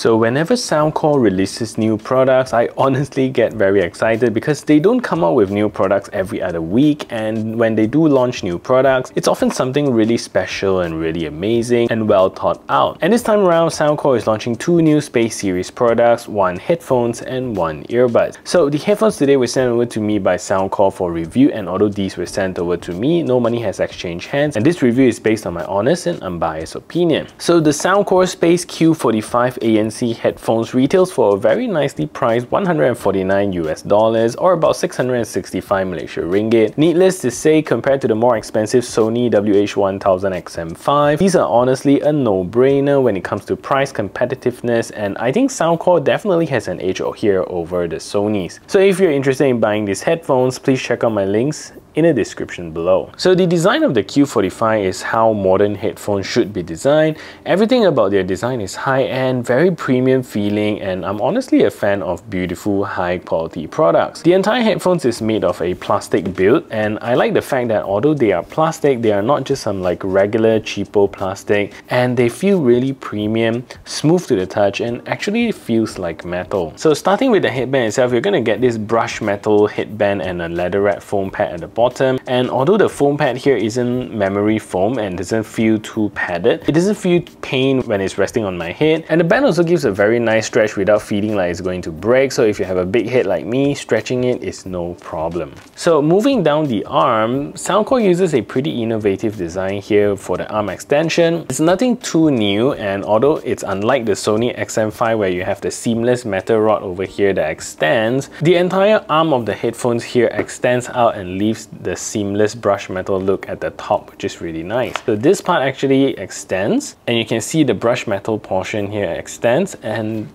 So whenever Soundcore releases new products, I honestly get very excited because they don't come out with new products every other week, and when they do launch new products, it's often something really special and really amazing and well thought out. And this time around, Soundcore is launching two new Space Series products, one headphones and one earbuds. So the headphones today were sent over to me by Soundcore for review, and although these were sent over to me, no money has exchanged hands, and this review is based on my honest and unbiased opinion. So the Soundcore Space Q45 ANC headphones retails for a very nicely priced $149 US or about 665 Malaysia ringgit. Needless to say, compared to the more expensive Sony WH1000XM5, these are honestly a no-brainer when it comes to price competitiveness, and I think Soundcore definitely has an edge here over the Sonys. So if you're interested in buying these headphones, please check out my links in the description below. So the design of the Q45 is how modern headphones should be designed. Everything about their design is high-end, very premium feeling, and I'm honestly a fan of beautiful high-quality products. The entire headphones is made of a plastic build, and I like the fact that although they are plastic, they are not just some like regular cheapo plastic, and they feel really premium, smooth to the touch, and actually feels like metal. So starting with the headband itself, you're gonna get this brushed metal headband and a leatherette foam pad at the bottom, and although the foam pad here isn't memory foam and doesn't feel too padded, it doesn't feel pain when it's resting on my head, and the band also gives a very nice stretch without feeling like it's going to break, so if you have a big head like me, stretching it is no problem. So moving down the arm, Soundcore uses a pretty innovative design here for the arm extension. It's nothing too new, and although it's unlike the Sony XM5 where you have the seamless metal rod over here that extends, the entire arm of the headphones here extends out and leaves the seamless brushed metal look at the top, which is really nice. So this part actually extends, and you can see the brushed metal portion here extends, and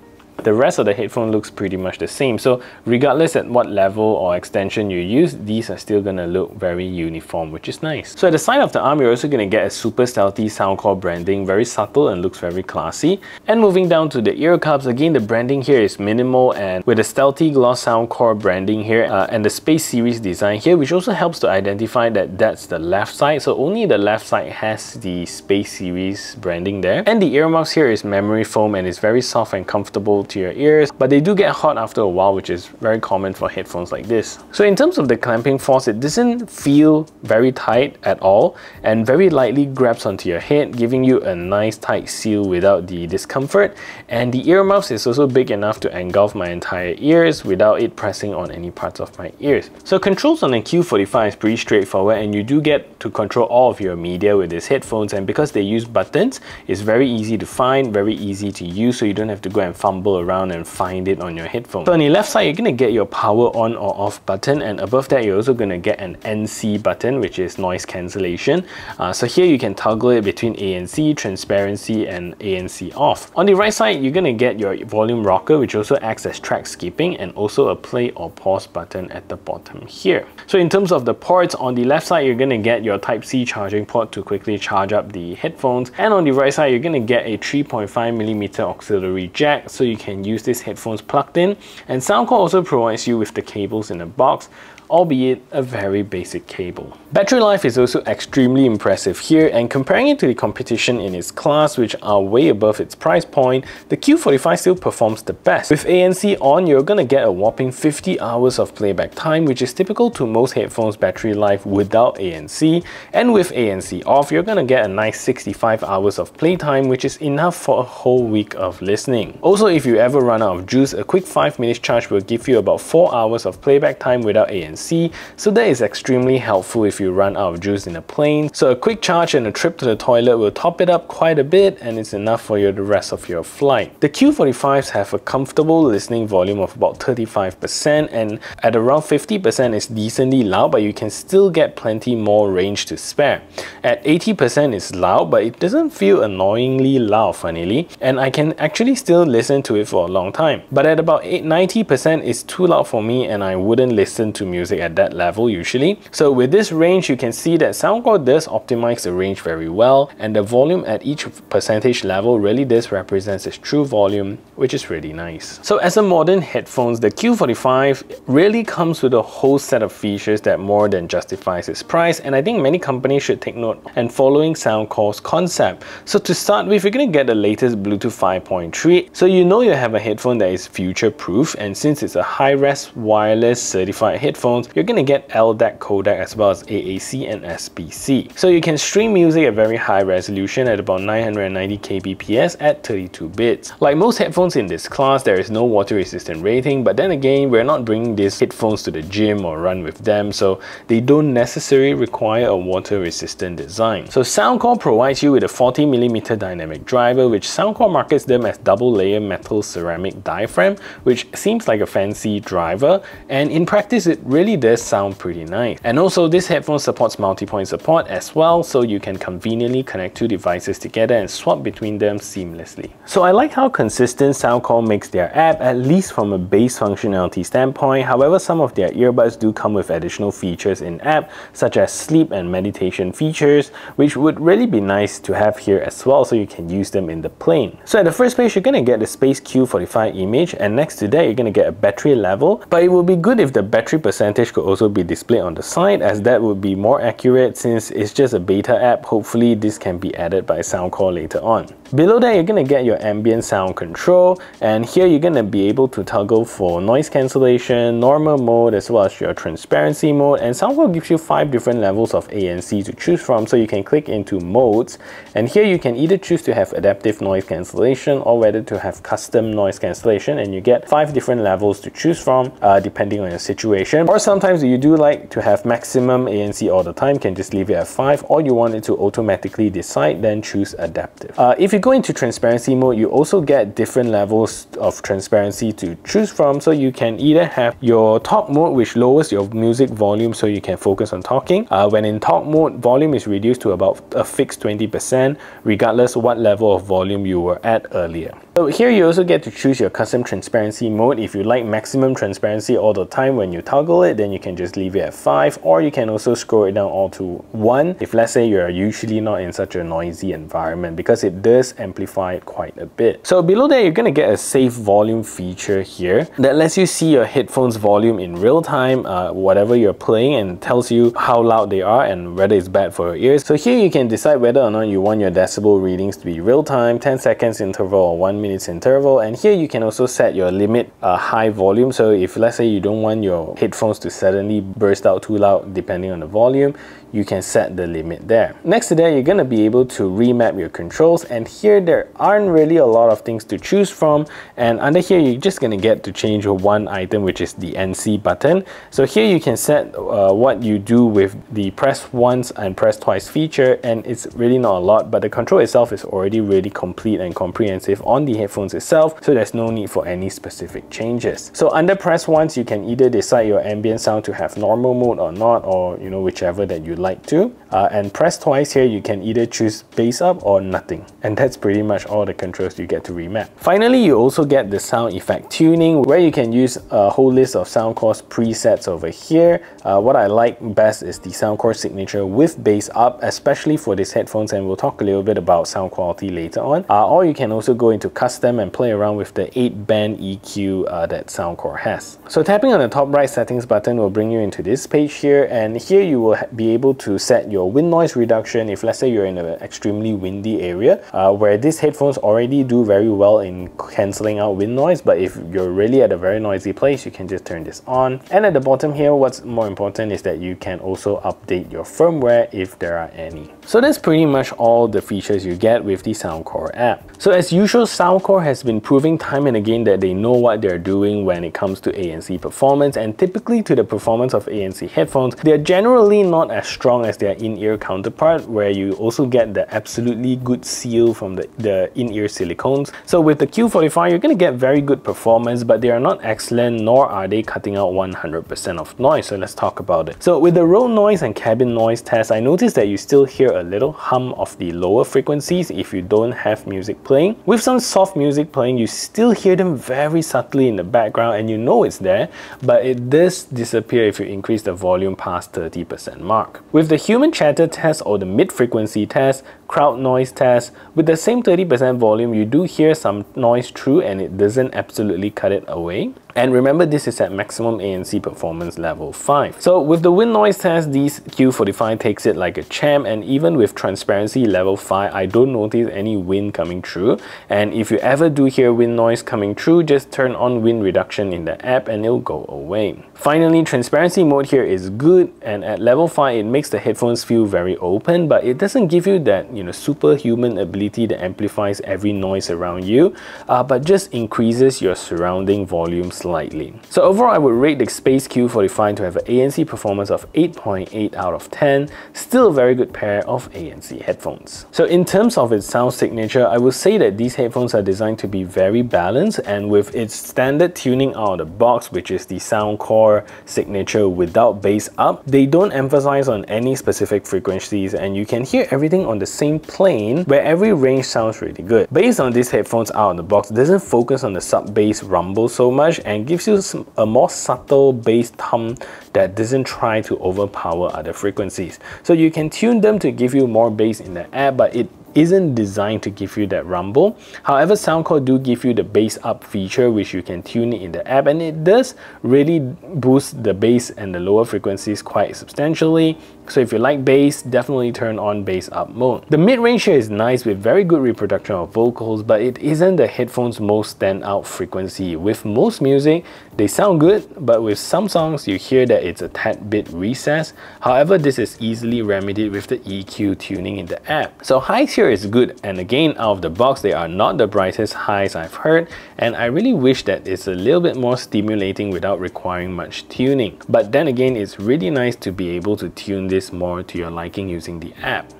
the rest of the headphone looks pretty much the same. So regardless at what level or extension you use, these are still gonna look very uniform, which is nice. So at the side of the arm, you're also gonna get a super stealthy Soundcore branding, very subtle and looks very classy. And moving down to the ear cups, again, the branding here is minimal, and with the stealthy gloss Soundcore branding here and the Space Series design here, which also helps to identify that that's the left side. So only the left side has the Space Series branding there. And the earmuffs here is memory foam, and it's very soft and comfortable to your ears, but they do get hot after a while, which is very common for headphones like this. So in terms of the clamping force, it doesn't feel very tight at all, and very lightly grabs onto your head, giving you a nice tight seal without the discomfort. And the earmuffs is also big enough to engulf my entire ears without it pressing on any parts of my ears. So controls on the Q45 is pretty straightforward, and you do get to control all of your media with these headphones, and because they use buttons, it's very easy to find, very easy to use, so you don't have to go and fumble around and find it on your headphone. So on the left side, you're going to get your power on or off button, and above that you're also going to get an NC button, which is noise cancellation. So here you can toggle it between ANC, transparency and ANC off. On the right side, you're going to get your volume rocker, which also acts as track skipping, and also a play or pause button at the bottom here. So in terms of the ports, on the left side you're going to get your Type-C charging port to quickly charge up the headphones, and on the right side you're going to get a 3.5mm auxiliary jack, so you can use these headphones plugged in, and Soundcore also provides you with the cables in a box, albeit a very basic cable. Battery life is also extremely impressive here, and comparing it to the competition in its class, which are way above its price point, the Q45 still performs the best. With ANC on, you're gonna get a whopping 50 hours of playback time, which is typical to most headphones battery life without ANC, and with ANC off, you're gonna get a nice 65 hours of playtime, which is enough for a whole week of listening. Also, if you ever run out of juice, a quick 5 minutes charge will give you about 4 hours of playback time without ANC and C, so that is extremely helpful if you run out of juice in a plane. So a quick charge and a trip to the toilet will top it up quite a bit, and it's enough for you the rest of your flight. The Q45s have a comfortable listening volume of about 35%, and at around 50% is decently loud, but you can still get plenty more range to spare. At 80% is loud, but it doesn't feel annoyingly loud funnily, and I can actually still listen to it for a long time. But at about 90% it's too loud for me, and I wouldn't listen to music at that level usually. So with this range, you can see that Soundcore does optimize the range very well, and the volume at each percentage level really does represents its true volume, which is really nice. So as a modern headphones, the Q45 really comes with a whole set of features that more than justifies its price, and I think many companies should take note and following Soundcore's concept. So to start with, you're going to get the latest Bluetooth 5.3, so you know you have a headphone that is future proof, and since it's a high-res wireless certified headphones, you're going to get LDAC, Kodak, as well as AAC and SBC. So you can stream music at very high resolution at about 990 kbps at 32 bits. Like most headphones in this class, there is no water resistant rating, but then again, we're not bringing these headphones to the gym or run with them, so they don't necessarily require a water resistant design. So Soundcore provides you with a 40mm dynamic driver, which Soundcore markets them as double layer metal ceramic diaphragm, which seems like a fancy driver, and in practice it really does sound pretty nice. And also this headphone supports multi-point support as well, so you can conveniently connect two devices together and swap between them seamlessly. So I like how consistent Soundcore makes their app, at least from a base functionality standpoint. However, some of their earbuds do come with additional features in app, such as sleep and meditation features, which would really be nice to have here as well, so you can use them in the plane. So at the first page, you're going to get the Space Q45 image, and next to that you're going to get a battery level, but it would be good if the battery percentage could also be displayed on the side, as that would be more accurate since it's just a beta app. Hopefully this can be added by Soundcore later on. Below that, you're going to get your ambient sound control, and here you're going to be able to toggle for noise cancellation, normal mode, as well as your transparency mode, and Soundcore gives you 5 different levels of ANC to choose from, so you can click into modes, and here you can either choose to have adaptive noise cancellation or whether to have custom noise cancellation, and you get 5 different levels to choose from depending on your situation. Or sometimes you do like to have maximum ANC all the time, can just leave it at 5, or you want it to automatically decide, then choose adaptive. If you go into transparency mode, you also get different levels of transparency to choose from, so you can either have your talk mode, which lowers your music volume so you can focus on talking. When in talk mode, volume is reduced to about a fixed 20% regardless what level of volume you were at earlier. So here you also get to choose your custom transparency mode. If you like maximum transparency all the time when you toggle it, then you can just leave it at 5, or you can also scroll it down all to 1 if let's say you're usually not in such a noisy environment, because it does amplify it quite a bit. So below there, you're going to get a save volume feature here that lets you see your headphones volume in real time, whatever you're playing, and tells you how loud they are and whether it's bad for your ears. So here you can decide whether or not you want your decibel readings to be real time, 10 seconds interval or 1 minute interval, and here you can also set your limit high volume. So if let's say you don't want your headphones to suddenly burst out too loud depending on the volume, you can set the limit there. Next to that, you're going to be able to remap your controls, and here there aren't really a lot of things to choose from, and under here you're just going to get to change one item, which is the NC button. So here you can set what you do with the press once and press twice feature, and it's really not a lot, but the control itself is already really complete and comprehensive on the headphones itself, so there's no need for any specific changes. So under press once, you can either decide your ambient sound to have normal mode or not, or you know, whichever that you like to, and press twice here you can either choose bass up or nothing, and that's pretty much all the controls you get to remap. Finally, you also get the sound effect tuning, where you can use a whole list of Soundcore's presets over here. What I like best is the Soundcore signature with bass up, especially for these headphones, and we'll talk a little bit about sound quality later on. Or you can also go into custom and play around with the 8-band EQ that Soundcore has. So tapping on the top right settings button will bring you into this page here, and here you will be able able to set your wind noise reduction if let's say you're in an extremely windy area, where these headphones already do very well in cancelling out wind noise. But if you're really at a very noisy place, you can just turn this on. And at the bottom here, what's more important is that you can also update your firmware if there are any. So that's pretty much all the features you get with the Soundcore app. So as usual, Soundcore has been proving time and again that they know what they're doing when it comes to ANC performance, and typically to the performance of ANC headphones, they're generally not as strong as their in-ear counterpart, where you also get the absolutely good seal from the in-ear silicones. So with the Q45, you're going to get very good performance, but they are not excellent, nor are they cutting out 100% of noise. So let's talk about it. So with the road noise and cabin noise test, I noticed that you still hear a little hum of the lower frequencies if you don't have music playing. With some soft music playing, you still hear them very subtly in the background and you know it's there, but it does disappear if you increase the volume past 30% mark. With the human chatter test or the mid-frequency test, crowd noise test, with the same 30% volume, you do hear some noise through and it doesn't absolutely cut it away. And remember, this is at maximum ANC performance level 5. So with the wind noise test, this Q45 takes it like a champ, and even with transparency level 5, I don't notice any wind coming through. And if you ever do hear wind noise coming through, just turn on wind reduction in the app and it'll go away. Finally, transparency mode here is good, and at level 5, it makes the headphones feel very open, but it doesn't give you that, you know, superhuman ability that amplifies every noise around you, but just increases your surrounding volume slightly. So overall, I would rate the Space Q45 to have an ANC performance of 8.8 out of 10, still a very good pair of ANC headphones. So in terms of its sound signature, I would say that these headphones are designed to be very balanced, and with its standard tuning out of the box, which is the Soundcore signature without bass up, they don't emphasize on any specific frequencies and you can hear everything on the same plane, where every range sounds really good. Based on these headphones out of the box, doesn't focus on the sub-bass rumble so much and gives you a more subtle bass hum that doesn't try to overpower other frequencies. So you can tune them to give you more bass in the air, but it isn't designed to give you that rumble. However, Soundcore do give you the bass up feature, which you can tune in the app, and it does really boost the bass and the lower frequencies quite substantially. So if you like bass, definitely turn on bass up mode. The mid-range here is nice with very good reproduction of vocals, but it isn't the headphones' most standout frequency. With most music, they sound good, but with some songs, you hear that it's a tad bit recessed. However, this is easily remedied with the EQ tuning in the app. So highs here is good, and again, out of the box, they are not the brightest highs I've heard, and I really wish that it's a little bit more stimulating without requiring much tuning. But then again, it's really nice to be able to tune this more to your liking using the app.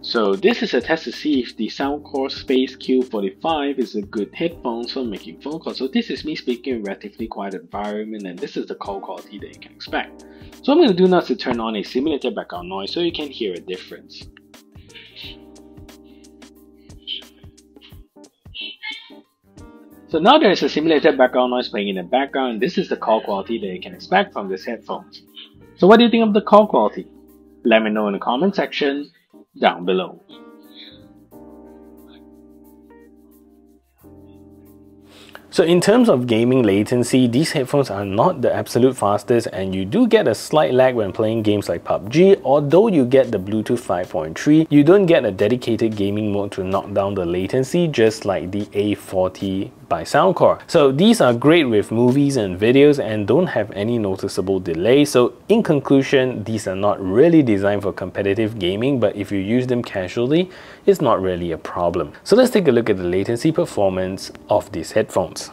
So this is a test to see if the Soundcore Space Q45 is a good headphone for making phone calls. So this is me speaking in a relatively quiet environment, and this is the call quality that you can expect. So what I'm going to do now is to turn on a simulated background noise so you can hear a difference. So now there is a simulated background noise playing in the background, and this is the call quality that you can expect from these headphones. So what do you think of the call quality? Let me know in the comment section down below. So in terms of gaming latency, these headphones are not the absolute fastest, and you do get a slight lag when playing games like PUBG. Although you get the Bluetooth 5.3, you don't get a dedicated gaming mode to knock down the latency, just like the A40 by Soundcore. So these are great with movies and videos and don't have any noticeable delay. So in conclusion, these are not really designed for competitive gaming, but if you use them casually, it's not really a problem. So let's take a look at the latency performance of these headphones.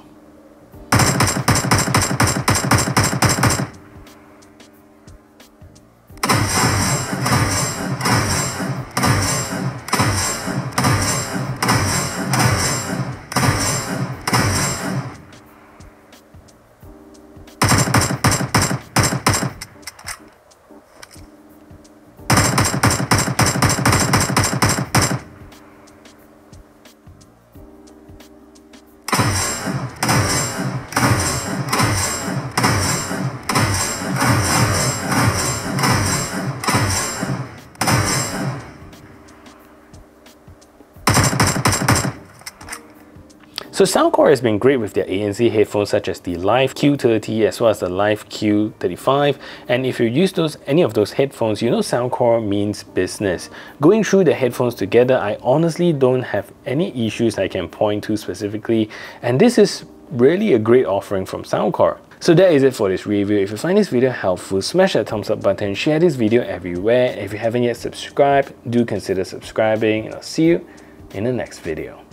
So Soundcore has been great with their ANC headphones such as the Live Q30 as well as the Live Q35, and if you use any of those headphones, you know Soundcore means business. Going through the headphones together, I honestly don't have any issues I can point to specifically, and this is really a great offering from Soundcore. So that is it for this review. If you find this video helpful, smash that thumbs up button, share this video everywhere. If you haven't yet subscribed, do consider subscribing, and I'll see you in the next video.